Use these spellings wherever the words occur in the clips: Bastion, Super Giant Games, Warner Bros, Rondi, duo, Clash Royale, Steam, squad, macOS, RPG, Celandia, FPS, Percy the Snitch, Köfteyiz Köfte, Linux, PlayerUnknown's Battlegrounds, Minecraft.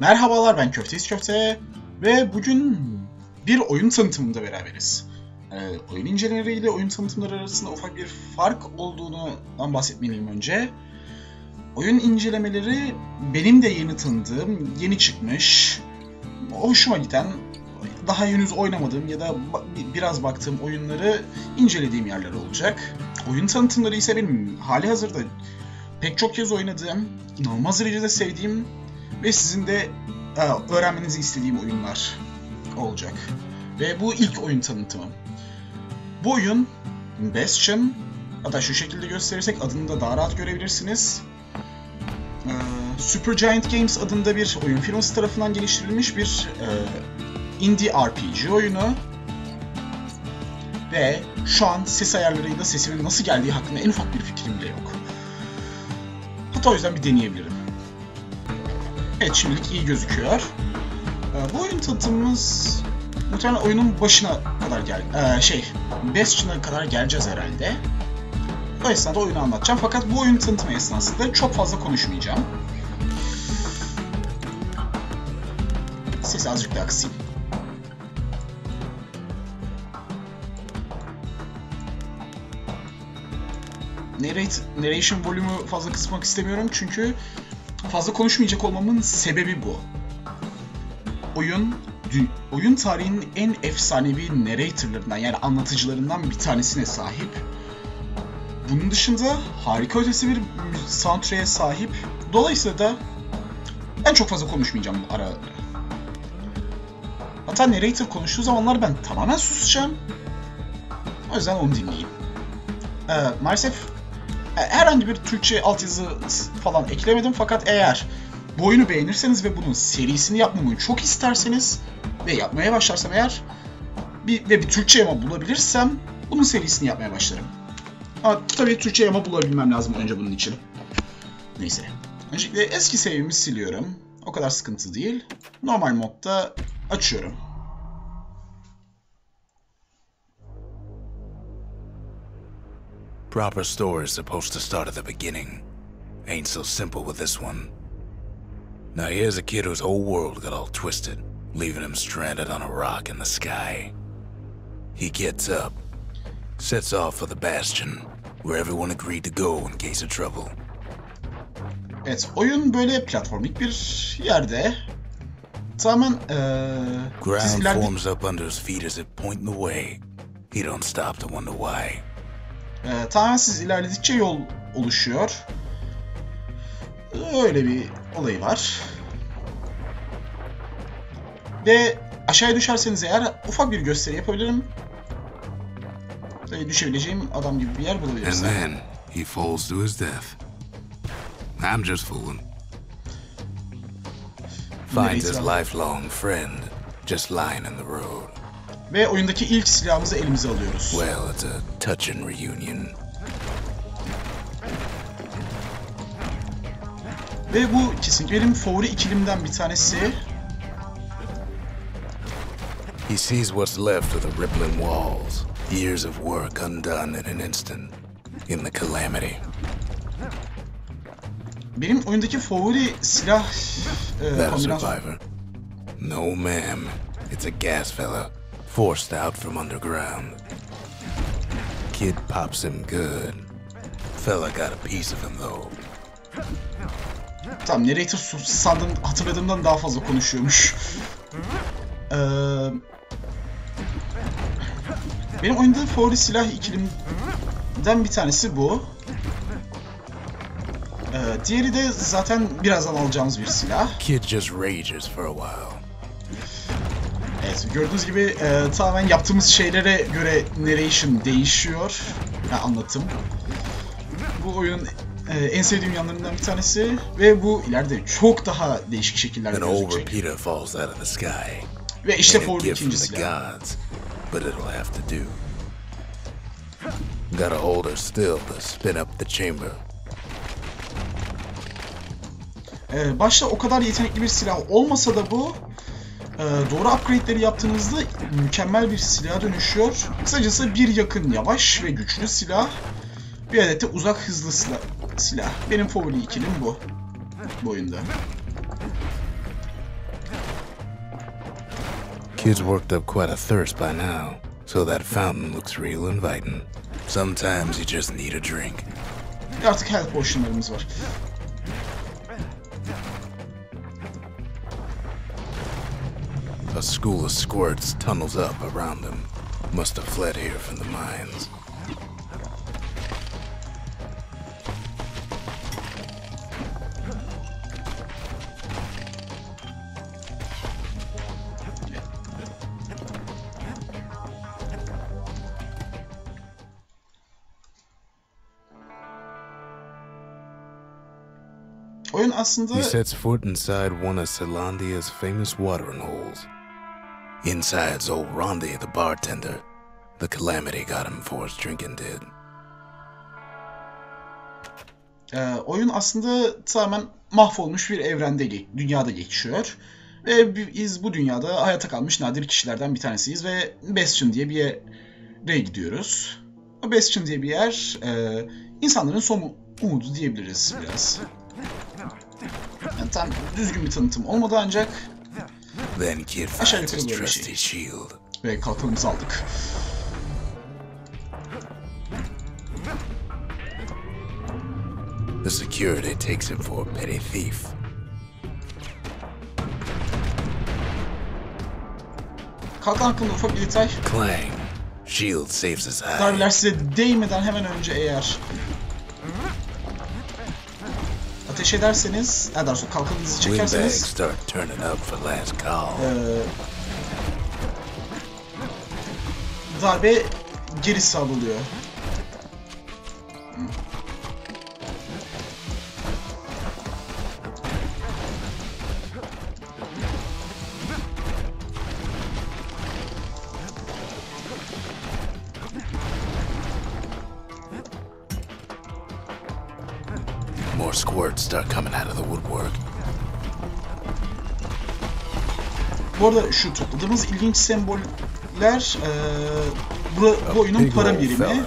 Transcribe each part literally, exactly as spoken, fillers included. Merhabalar, ben Köfteyiz Köfte ve bugün bir oyun tanıtımında beraberiz. Ee, oyun incelemeleriyle oyun tanıtımları arasında ufak bir fark olduğundan bahsetmeliyim önce. Oyun incelemeleri benim de yeni tanıdığım, yeni çıkmış, hoşuma giden, daha henüz oynamadığım ya da biraz baktığım oyunları incelediğim yerler olacak. Oyun tanıtımları ise benim hali hazırda pek çok kez oynadığım, inanılmaz derecede sevdiğim ve sizin de öğrenmenizi istediğim oyunlar olacak. Ve bu ilk oyun tanıtımım. Bu oyun Bastion, hatta şu şekilde gösterirsek adını da daha rahat görebilirsiniz. Ee, Super Giant Games adında bir oyun firması tarafından geliştirilmiş bir e, indie R P G oyunu. Ve şu an ses ayarlarıyla sesimin nasıl geldiği hakkında en ufak bir fikrim bile yok. Hatta o yüzden bir deneyebilirim. Evet, şimdilik iyi gözüküyor. Ee, bu oyun tanıtımımız muhtemelen oyunun başına kadar gel, ee, şey, Bastion'a kadar geleceğiz herhalde. O esnada oyunu anlatacağım, fakat bu oyun tanıtımı esnasında çok fazla konuşmayacağım. Sesi azıcık daha kısayım. Narrate, narration volümü fazla kısmak istemiyorum çünkü fazla konuşmayacak olmamın sebebi bu. Oyun, oyun tarihinin en efsanevi narratorlarından, yani anlatıcılarından bir tanesine sahip. Bunun dışında harika ötesi bir soundtrack'e sahip. Dolayısıyla da ben çok fazla konuşmayacağım ara ara. Hatta narrator konuştuğu zamanlar ben tamamen susacağım. O yüzden onu dinleyeyim. Ee, maalesef herhangi bir Türkçe altyazı falan eklemedim, fakat eğer bu oyunu beğenirseniz ve bunun serisini yapmamı çok isterseniz ve yapmaya başlarsam eğer bir, ve bir Türkçe yama bulabilirsem bunun serisini yapmaya başlarım. Ama tabii Türkçe yama bulabilmem lazım önce bunun için. Neyse. Öncelikle eski save'imi siliyorum. O kadar sıkıntı değil. Normal modda açıyorum. Proper story is supposed to start at the beginning. Ain't so simple with this one. Now here's a kid whose whole world got all twisted, leaving him stranded on a rock in the sky. He gets up, sets off for the Bastion, where everyone agreed to go in case of trouble. Evet, oyun böyle platformik bir yerde. Tamamen eee ground forms up under his feet as it points the way. He don't stop to wonder why. Eee tamamen siz ilerledikçe yol oluşuyor. Öyle bir olayı var. Ve aşağıya düşerseniz eğer ufak bir gösteri yapabilirim. Düşebileceğim adam gibi bir yer bulabilirsem. And then he falls to his death. I'm just fooling. Finds his lifelong friend just lying in the road. Ve oyundaki ilk silahımızı elimize alıyoruz. Well, it's a touching reunion. Ve bu kesinlikle benim favori ikilimden bir tanesi. He sees what's left of the rippling walls. Years of work undone in an instant in the calamity. Benim oyundaki favori silah e, kombinasyonu. No ma'am, it's a gas fella forced out from underground. Kid pops him good. Fella got a piece of him though. Tam narrator sandım, hatırladığımdan daha fazla konuşuyormuş. Eee Benim oyunda favori silah ikilimden bir tanesi bu. Ee, diğeri de zaten birazdan alacağımız bir silah. Kid just rages for a while. Evet, gördüğünüz gibi e, tamamen yaptığımız şeylere göre narration değişiyor. Yani anlatım. Bu oyunun e, en sevdiğim yanlarından bir tanesi ve bu ileride çok daha değişik şekillerde gözükecek. Ve işte favori ikinci silah. But it'll have to do. Gotta hold her still to spin up the chamber. Ee, başta o kadar yetenekli bir silah olmasa da bu e, doğru upgrade'leri yaptığınızda mükemmel bir silaha dönüşüyor. Kısacası bir yakın yavaş ve güçlü silah, bir adet de uzak hızlı silah. Benim favori ikilim bu, bu oyunda. Kid's worked up quite a thirst by now, so that fountain looks real inviting. Sometimes you just need a drink. Artık health potionlarımız var. A school of squirts tunnels up around them. Must have fled here from the mines. Oyun aslında... He sets foot inside one of Celandia's famous watering holes. Inside's old Rondi, the bartender. The calamity got him for his drinking did. Ee, oyun aslında tamamen mahvolmuş bir evrende, dünyada geçiyor. Ve biz bu dünyada hayata kalmış nadir kişilerden bir tanesiyiz ve Bastion diye bir yere gidiyoruz. Bastion diye bir yer e, insanların son umudu diyebiliriz biraz. Yani tam düzgün bir tanıtım olmadı ancak... Then Kid finds his trusty shield. Ve kalkanımızı aldık. The security takes him for a petty thief. Kalkan hakkında ufak bir detay. Clang. Shield saves his eye. Darbeler size değmeden hemen önce eğer ateş ederseniz, daha doğrusu kalkanınızı çekerseniz ee, darbe geri savruluyor. More squirts start coming out of the woodwork. Bu arada şu topladığımız ilginç semboller e, bu, bu oyunun para birimi.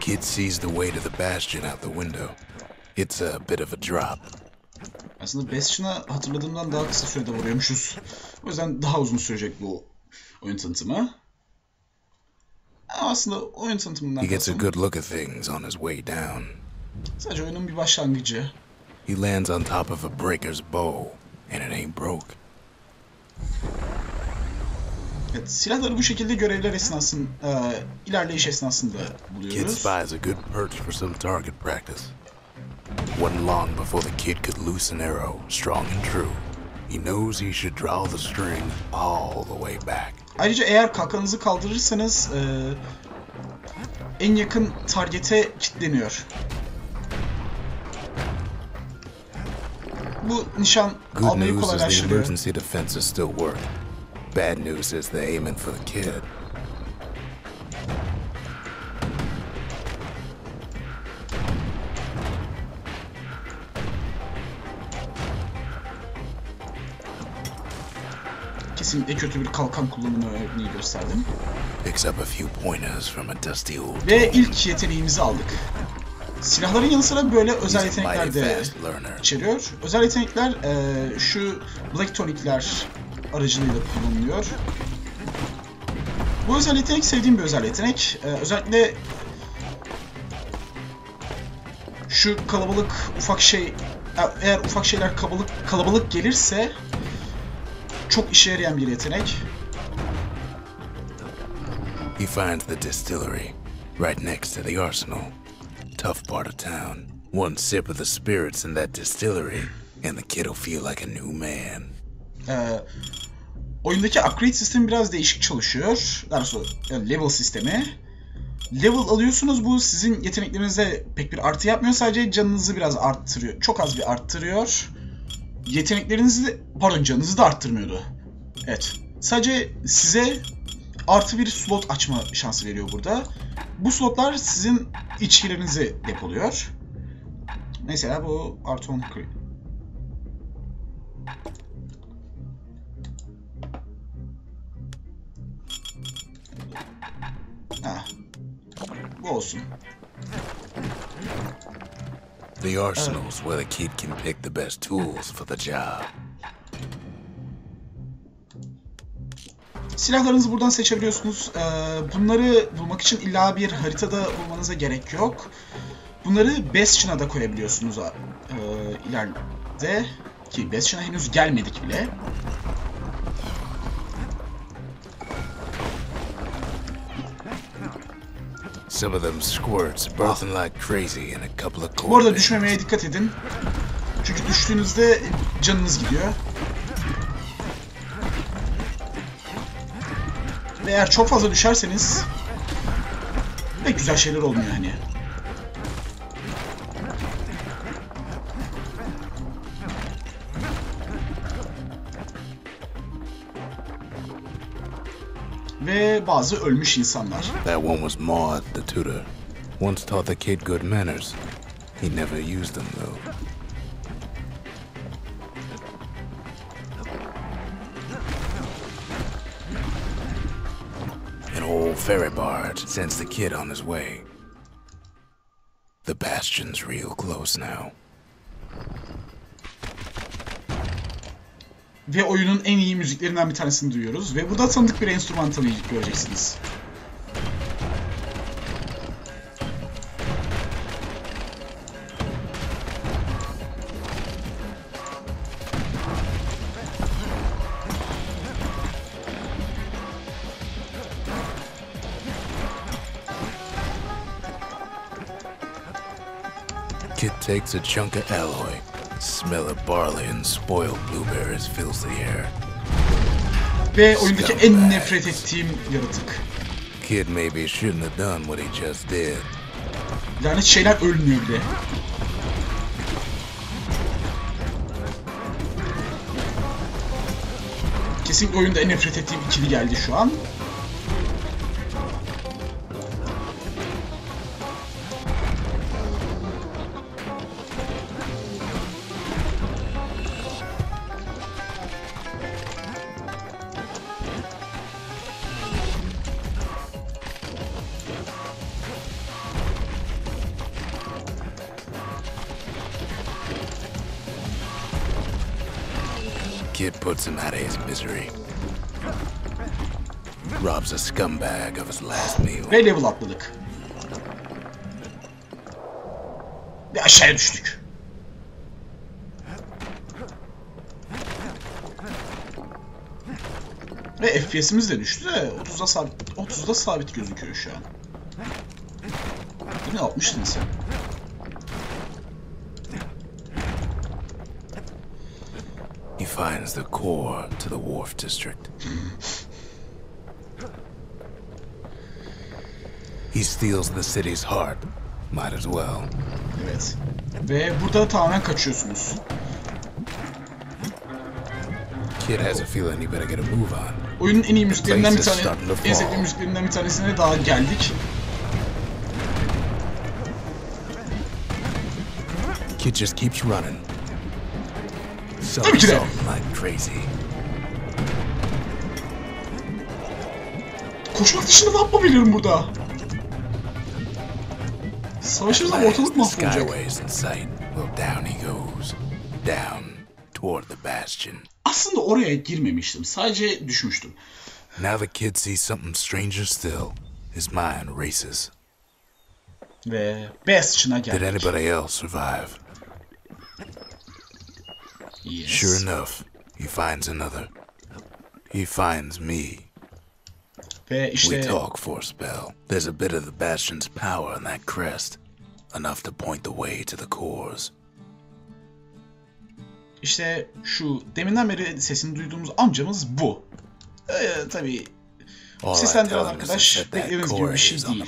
Kid sees the way to the Bastion out the window. It's a bit of a drop. Aslında Bastion'a hatırladığımdan daha kısa sürede varıyormuşuz. O yüzden daha uzun sürecek bu oyun tanıtımı. Ama aslında oyun tanıtımından he gets a good look at things on his way down. Sadece oyunun bir başlangıcı. He lands on top of a breaker's bow and it ain't broke. Evet, silahları bu şekilde görevler esnasında, e, ilerleyiş esnasında buluyoruz. Kid spies a good perch for some target practice. Wasn't long before the kid could loose an arrow, strong and true. He knows he should draw the string all the way back. Ayrıca eğer kalkanınızı kaldırırsanız e, en yakın targete kilitleniyor. Bu nişan almayı kolaylaştırıyor. Bad news is they're aiming for the kid. Kesinlikle kötü bir kalkan kullanımı örneği gösterdim. Picks up a few pointers from a dusty old. Ve ilk yeteneğimizi aldık. Silahların yanı sıra böyle özel yetenekler de içeriyor. Özel yetenekler e, şu black tonic'ler aracılığıyla kullanılıyor. Bu özel yetenek sevdiğim bir özel yetenek. Ee, özellikle şu kalabalık ufak şey, eğer ufak şeyler kalabalık kalabalık gelirse çok işe yarayan bir yetenek. He finds the distillery right next to the arsenal. Tough part of town. One sip of the spirits in that distillery and the kid'll feel like a new man. Ee, oyundaki upgrade sistemi biraz değişik çalışıyor. Daha doğrusu yani level sistemi. Level alıyorsunuz, bu sizin yeteneklerinize pek bir artı yapmıyor, sadece canınızı biraz arttırıyor. Çok az bir arttırıyor. Yeteneklerinizi de, pardon canınızı da arttırmıyordu. Evet. Sadece size artı bir slot açma şansı veriyor burada. Bu slotlar sizin içkilerinizi depoluyor. Mesela bu artı on. Ha. Bu olsun. The arsenal's where the kid can pick the best tools for the job. Silahlarınızı buradan seçebiliyorsunuz. Bunları bulmak için illa bir haritada bulmanıza gerek yok. Bunları Bastion'a da koyabiliyorsunuz ileride. Ki Bastion'a henüz gelmedik bile. Some of them squirts, burping like crazy in a couple of. Bu arada düşmemeye dikkat edin. Çünkü düştüğünüzde canınız gidiyor. Ve eğer çok fazla düşerseniz pek güzel şeyler olmuyor hani. Ve bazı ölmüş insanlar. That one was Maud, the tutor. Once taught the kid good manners. He never used them though. Ferry barge sends the kid on his way. The bastion's real close now. Ve oyunun en iyi müziklerinden bir tanesini duyuyoruz ve burada tanıdık bir enstrümantalıyı göreceksiniz. Takes a chunk of alloy. Smell of barley and spoiled blueberries fills the air. Ve oyundaki en nefret ettiğim yaratık. Kid maybe shouldn't have done what he just did. Yani şeyler ölmüyor bile. Kesinlikle oyunda en nefret ettiğim ikili geldi şu an. Puts him out of his misery. Robs a scumbag of his last meal. Ve level atladık. Ve aşağıya düştük. Ve F P S'imiz de düştü de otuzda sabit, otuzda sabit gözüküyor şu an. Ne yapmıştın sen? Finds the core to the wharf district. He steals the city's heart. Might as well. Evet. Ve burada tamamen kaçıyorsunuz. Kid has a feeling he better get a move on. Oyunun en iyi müziklerinden bir tanesi, en sevdiğim müziklerinden bir tanesine daha geldik. Kid just keeps running. Tabii ki de. Koşmak dışında ne yapabilirim burada? Savaşırız ama ortalık mahvolacak. Aslında oraya girmemiştim. Sadece düşmüştüm. Now the kid sees something stranger still. His mind races. Ve Bastion'a geldik. Did anybody else survive? Yes. Sure enough, he finds another. He finds me. We talk for a spell. There's a bit of the Bastion's power in that crest, enough to point the way to the cores. İşte şu deminden beri sesini duyduğumuz amcamız bu. Ee, tabii seslendiren arkadaş beklediğimiz gibi bir şey değil.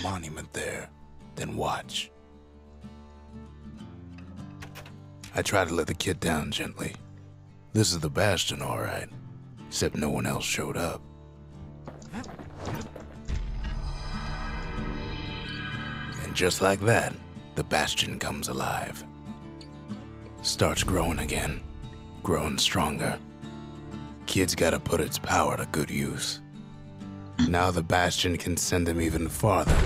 Then watch. I try to let the kid down gently. This is the Bastion, all right. Except no one else showed up. And just like that, the Bastion comes alive. Starts growing again. Growing stronger. Kid's gotta put its power to good use. Now the Bastion can send them even farther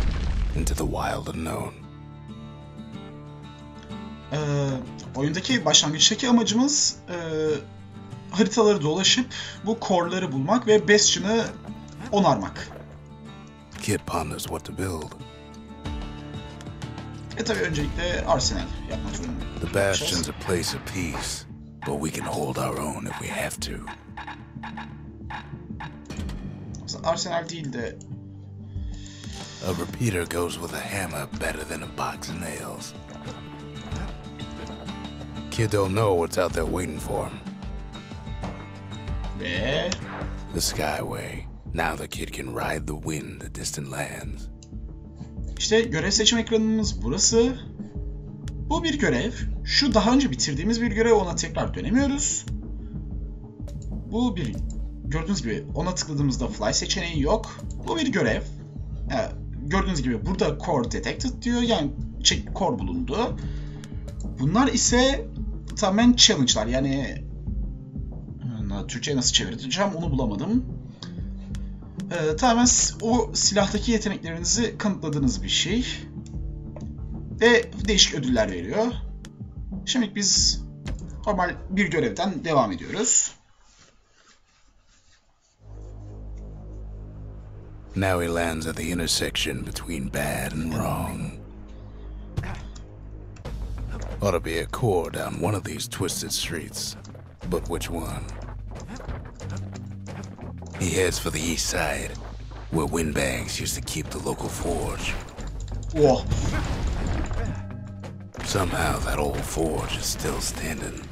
into the wild unknown. Ee, oyundaki başlangıçtaki amacımız e, haritaları dolaşıp bu core'ları bulmak ve Bastion'ı onarmak. Kid ponders what to build. E tabi öncelikle arsenal yapmak zorunda. The Bastion's a place of peace, but we can hold our own if we have to. Arsenal değil de. A repeater goes with a hammer better than a box of nails. Kid don't know what's out there waiting for him. Be? The Skyway. Now the kid can ride the wind, the distant lands. İşte görev seçim ekranımız burası. Bu bir görev. Şu daha önce bitirdiğimiz bir görev, ona tekrar dönemiyoruz. Bu bir, gördüğünüz gibi ona tıkladığımızda fly seçeneği yok. Bu bir görev. Yani gördüğünüz gibi burada core detected diyor, yani şey, core bulundu. Bunlar ise tamamen challenge'lar, yani Türkçe'ye nasıl çevireceğim onu bulamadım. Ee, tamamen o silahtaki yeteneklerinizi kanıtladığınız bir şey. Ve değişik ödüller veriyor. Şimdi biz normal bir görevden devam ediyoruz. Now he lands at the intersection between bad and wrong. Ought to be a core down one of these twisted streets, but which one? He heads for the east side, where windbags used to keep the local forge. Whoa. Somehow that old forge is still standing.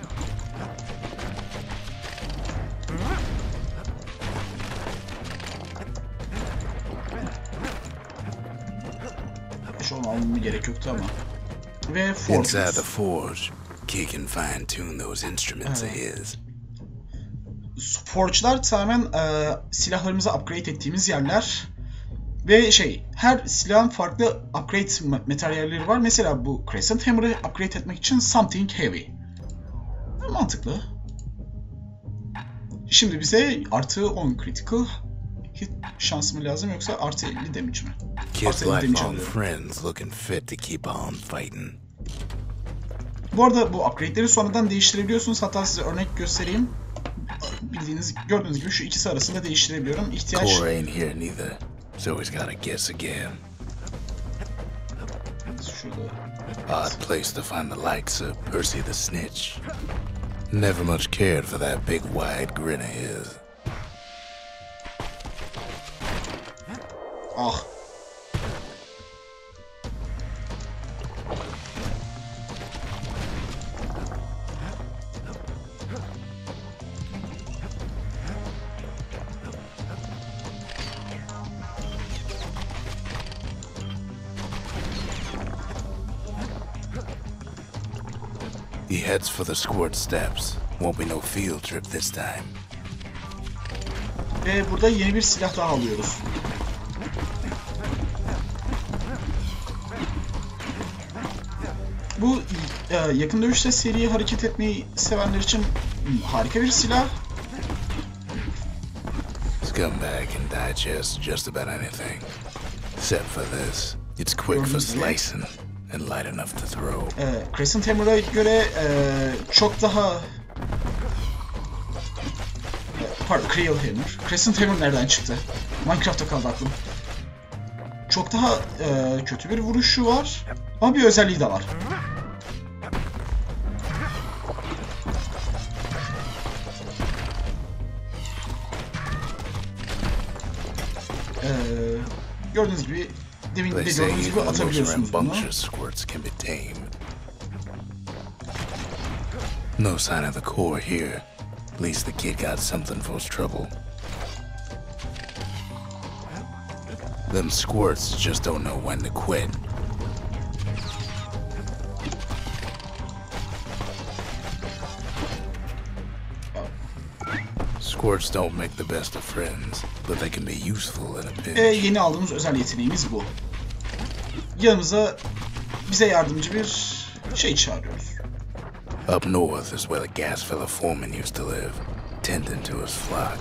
Inside the forge, Kid can fine-tune those instruments of his. Forge'lar tamamen e, silahlarımızı upgrade ettiğimiz yerler ve şey, her silahın farklı upgrade materyalleri var. Mesela bu Crescent Hammer'ı upgrade etmek için Something Heavy. Mantıklı. Şimdi bize artı on critical hit şansı mı lazım, yoksa artı elli damage mi? Artı elli damage alıyorum. Bu arada bu upgrade'leri sonradan değiştirebiliyorsunuz. Hatta size örnek göstereyim. Bildiğiniz, gördüğünüz gibi şu ikisi arasında değiştirebiliyorum. İhtiyaç... Odd place to find the likes of Percy the Snitch. Never much cared for that big wide grin of his. Ah. He heads for the squirt steps. Won't be no field trip this time. Ve burada yeni bir silah daha alıyoruz. Bu e, yakın dövüşte seriye hareket etmeyi sevenler için harika bir silah. Scumbag can digest just about anything. Except for this. It's quick for slicing. And light enough to throw. Ee, Crescent Hammer'a göre ee, çok daha... Ee, pardon, Creel Hammer. Crescent Hammer nereden çıktı? Minecraft'ta kaldı aklım. Çok daha ee, kötü bir vuruşu var. Ama bir özelliği de var. Ee, gördüğünüz gibi... Demin dediğimiz gibi atabiliyorsunuz bunu. No sign of the core here. At least the kid got something for his trouble. Them squirts just don't know when to quit. Squirts don't make the best of friends, but they can be useful in a pinch. E, yeni aldığımız özel yeteneğimiz bu. Yanımıza bize yardımcı bir şey çağırıyoruz. Up north is where the gas fella foreman used to live, tending to his flock.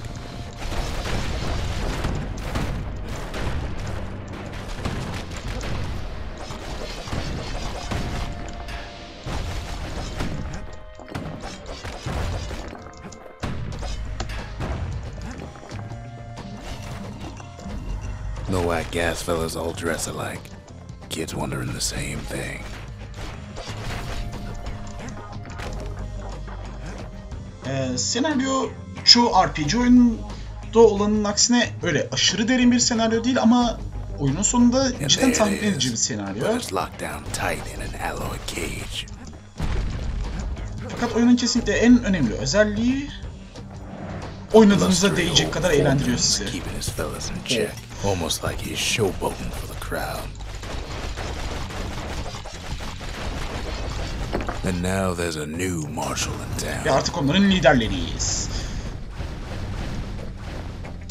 The whack gas fellas all dress alike. Kids wondering the same thing. Ee, senaryo çoğu R P G oyununda olanın aksine öyle aşırı derin bir senaryo değil ama oyunun sonunda cidden tahmin edici bir senaryo. Fakat oyunun kesinlikle en önemli özelliği oynadığınızda değecek kadar eğlendiriyor sizi. Evet. Ve artık onların liderleriyiz.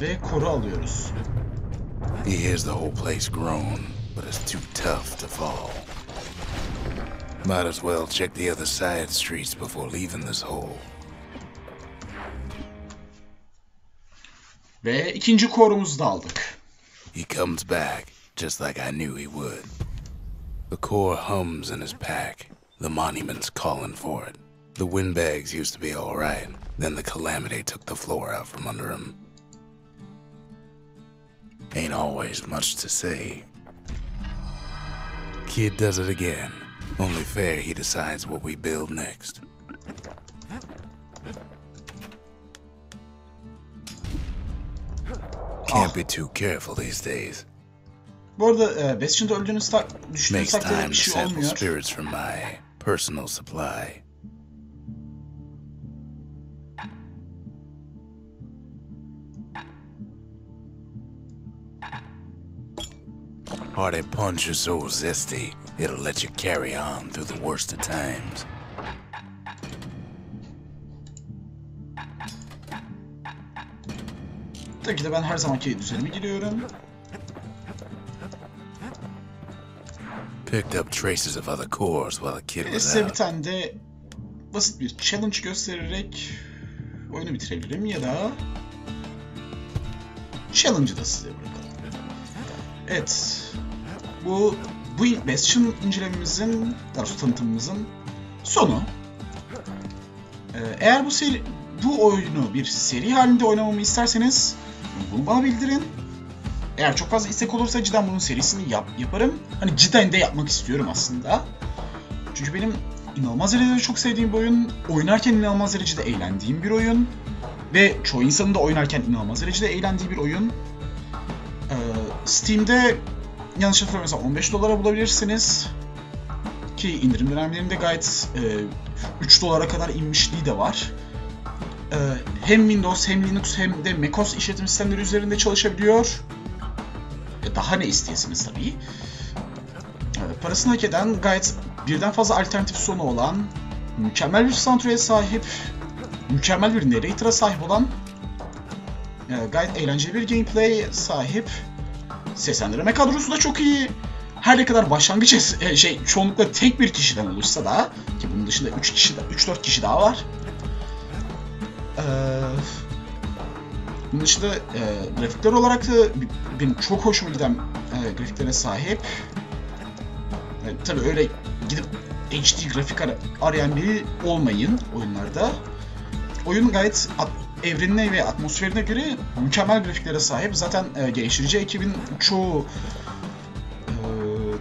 Ve koru alıyoruz. He hears the whole place groan, but it's too tough to fall. Might as well check the other side streets before leaving this hole. Ve ikinci korumuzu da aldık. He comes back just like I knew he would. The core hums in his pack. The monument's calling for it. The windbags used to be all right. Then the calamity took the floor out from under him. Ain't always much to say. Kid does it again. Only fair he decides what we build next. Can't be too careful these days. Bu arada e, Bastion'da öldüğünüz tak düşündüğünüz takdirde bir şey olmuyor. Spirits from my personal supply. Hearty punch is so zesty, it'll let you carry on through the worst of times. Tabii ki de ben her zamanki düzenime giriyorum. Picked up traces of other cores while the kid was out. Size bir tane de basit bir challenge göstererek oyunu bitirebilirim ya da challenge'ı da size bırakalım. Evet, bu bu Bastion incelememizin, daha doğrusu tanıtımımızın sonu. Ee, eğer bu seri, bu oyunu bir seri halinde oynamamı isterseniz bunu bana bildirin. Eğer çok fazla istek olursa cidden bunun serisini yap, yaparım. Hani cidden de yapmak istiyorum aslında. Çünkü benim inanılmaz derecede çok sevdiğim bir oyun, oynarken inanılmaz derecede eğlendiğim bir oyun ve çoğu insanın da oynarken inanılmaz derecede eğlendiği bir oyun. Steam'de yanlış hatırlamıyorsam on beş dolara bulabilirsiniz ki indirim dönemlerinde gayet e, üç dolara kadar inmişliği de var. E, hem Windows hem Linux hem de macOS işletim sistemleri üzerinde çalışabiliyor. E, daha ne isteyesiniz tabii. E, parasını hak eden, gayet birden fazla alternatif sonu olan, mükemmel bir soundtrack'e sahip, mükemmel bir narrator'a sahip olan, e, gayet eğlenceli bir gameplay'e sahip. Seslendirme kadrosu da çok iyi. Her ne kadar başlangıç e, şey çoğunlukla tek bir kişiden oluşsa da, ki bunun dışında üç kişi üç dört kişi daha var. Ee, bunun dışında e, grafikler olarak da benim çok hoşuma giden e, grafiklere sahip. E, tabii öyle gidip H D grafik ar arayan biri olmayın oyunlarda. Oyun gayet evrenine ve atmosferine göre mükemmel grafiklere sahip. Zaten e, geliştirici ekibin çoğu e,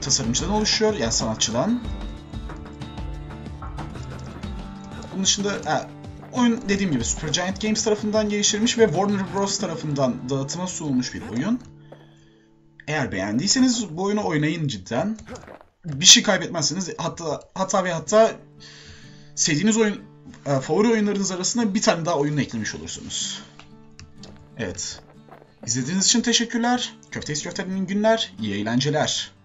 tasarımcıdan oluşuyor, yani sanatçıdan. Bunun dışında e, oyun dediğim gibi Super Giant Games tarafından geliştirilmiş ve Warner Bros tarafından dağıtıma sunulmuş bir oyun. Eğer beğendiyseniz bu oyunu oynayın cidden. Bir şey kaybetmezsiniz. Hatta hatta ve hatta sevdiğiniz oyun favori oyunlarınız arasında bir tane daha oyunu eklemiş olursunuz. Evet. İzlediğiniz için teşekkürler. Köfteyiz Köfte'nin günler, iyi eğlenceler.